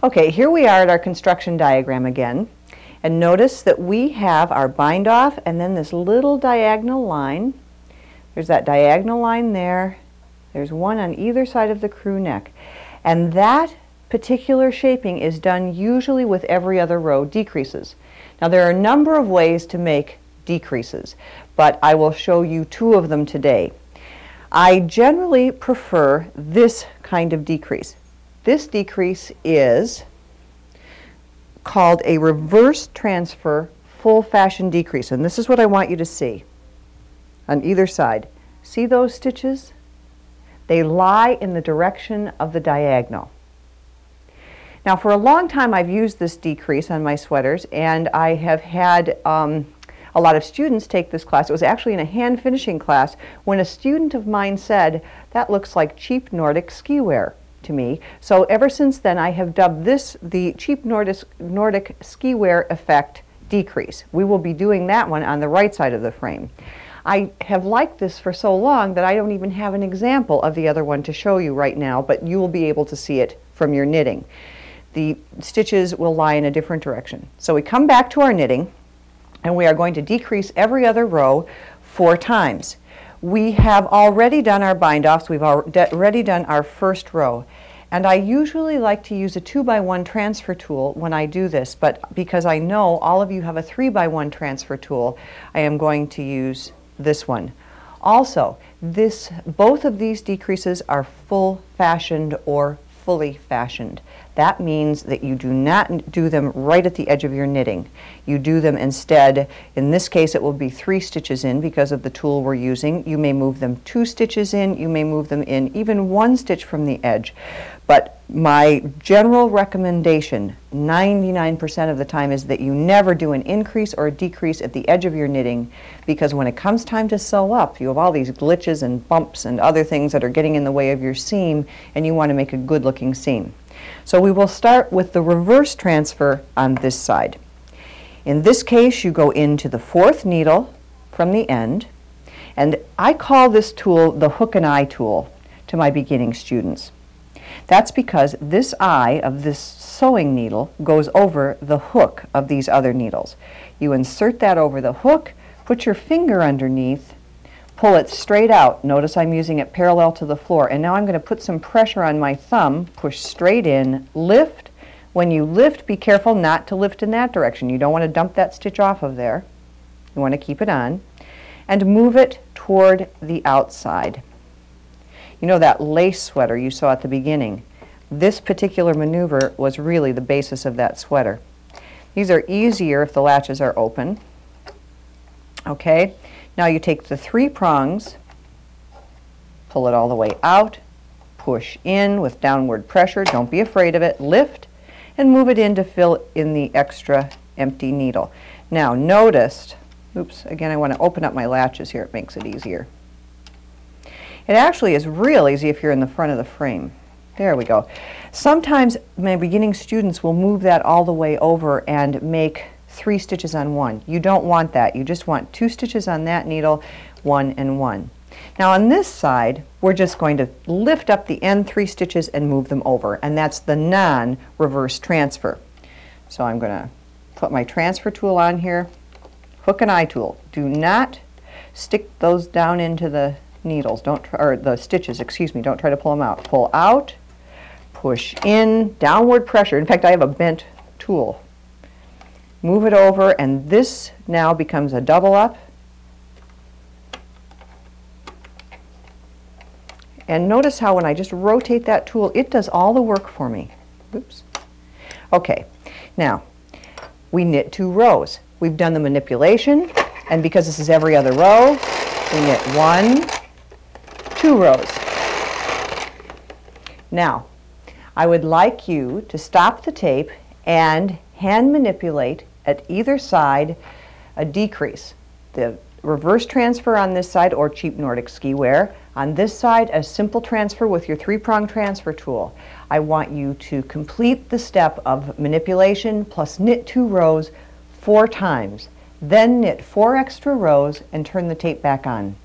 Okay, here we are at our construction diagram again, and notice that we have our bind off and then this little diagonal line. There's that diagonal line there. There's one on either side of the crew neck, and that particular shaping is done usually with every other row decreases. Now there are a number of ways to make decreases, but I will show you two of them today. I generally prefer this kind of decrease. This decrease is called a reverse transfer full fashion decrease, and this is what I want you to see on either side. See those stitches? They lie in the direction of the diagonal. Now for a long time I've used this decrease on my sweaters, and I have had a lot of students take this class. It was actually in a hand finishing class when a student of mine said, "That looks like cheap Nordic ski wear." To me. So ever since then I have dubbed this the cheap Nordic ski wear effect decrease. We will be doing that one on the right side of the frame. I have liked this for so long that I don't even have an example of the other one to show you right now, but you will be able to see it from your knitting. The stitches will lie in a different direction. So we come back to our knitting, and we are going to decrease every other row 4 times. We have already done our bind-offs. We've already done our first row. And I usually like to use a 2x1 transfer tool when I do this, but because I know all of you have a 3x1 transfer tool, I am going to use this one. Also, both of these decreases are full fashioned or fully fashioned. That means that you do not do them right at the edge of your knitting. You do them instead, in this case it will be 3 stitches in because of the tool we're using. You may move them 2 stitches in, you may move them in even 1 stitch from the edge. But my general recommendation 99% of the time is that you never do an increase or a decrease at the edge of your knitting, because when it comes time to sew up, you have all these glitches and bumps and other things that are getting in the way of your seam, and you want to make a good looking seam. So we will start with the reverse transfer on this side. In this case, you go into the 4th needle from the end, and I call this tool the hook and eye tool to my beginning students. That's because this eye of this sewing needle goes over the hook of these other needles. You insert that over the hook, put your finger underneath, pull it straight out. Notice I'm using it parallel to the floor, and now I'm going to put some pressure on my thumb, push straight in, lift. When you lift, be careful not to lift in that direction. You don't want to dump that stitch off of there. You want to keep it on, and move it toward the outside. You know that lace sweater you saw at the beginning? This particular maneuver was really the basis of that sweater. These are easier if the latches are open. Okay, now you take the 3 prongs, pull it all the way out, push in with downward pressure, don't be afraid of it, lift, and move it in to fill in the extra empty needle. Now notice, oops, again I want to open up my latches here, it makes it easier. It actually is real easy if you're in the front of the frame. There we go. Sometimes my beginning students will move that all the way over and make 3 stitches on one. You don't want that. You just want 2 stitches on that needle, 1 and 1. Now on this side, we're just going to lift up the end 3 stitches and move them over, and that's the non-reverse transfer. So I'm going to put my transfer tool on here, hook and eye tool. Do not stick those down into the needles, or the stitches, excuse me, don't try to pull them out. Pull out, push in, downward pressure. In fact, I have a bent tool. Move it over, and this now becomes a double up. And notice how when I just rotate that tool, it does all the work for me. Oops. Okay, now we knit 2 rows. We've done the manipulation, and because this is every other row, we knit 1, 2 rows. Now, I would like you to stop the tape and hand manipulate at either side a decrease. The reverse transfer on this side, or cheap Nordic ski wear. On this side, a simple transfer with your 3-prong transfer tool. I want you to complete the step of manipulation plus knit 2 rows 4 times. Then knit 4 extra rows and turn the tape back on.